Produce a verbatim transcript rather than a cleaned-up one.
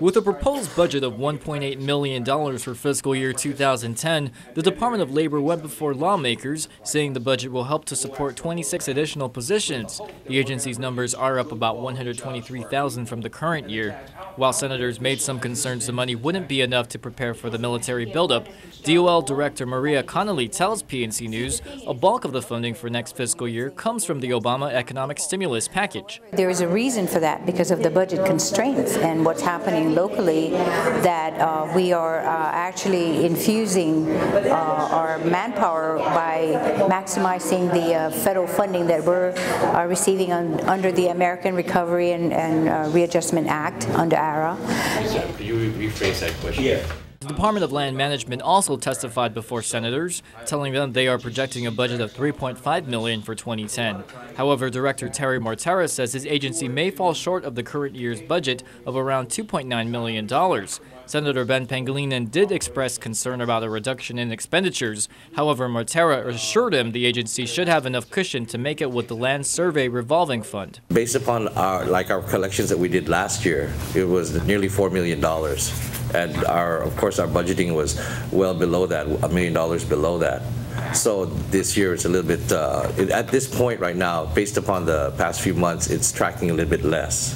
With a proposed budget of one point eight million dollars for fiscal year two thousand ten, the Department of Labor went before lawmakers, saying the budget will help to support twenty-six additional positions. The agency's numbers are up about one hundred twenty-three thousand from the current year. While senators made some concerns the money wouldn't be enough to prepare for the military buildup, D O L Director Maria Connolly tells P N C News a bulk of the funding for next fiscal year comes from the Obama economic stimulus package. There is a reason for that, because of the budget constraints and what's happening locally, that uh, we are uh, actually infusing uh, our manpower by maximizing the uh, federal funding that we're uh, receiving on, under the American Recovery and, and uh, Readjustment Act, under A R A. So, could you rephrase that question? Yeah. The Department of Land Management also testified before senators, telling them they are projecting a budget of three point five million dollars for twenty ten. However, Director Terry Mortera says his agency may fall short of the current year's budget of around two point nine million dollars. Senator Ben Pangilinan did express concern about a reduction in expenditures. However, Mortera assured him the agency should have enough cushion to make it with the Land Survey Revolving Fund. Based upon our, like our collections that we did last year, it was nearly four million dollars. And our, of course, our budgeting was well below that, a million dollars below that. So this year it's a little bit, uh, it, at this point right now, based upon the past few months, it's tracking a little bit less.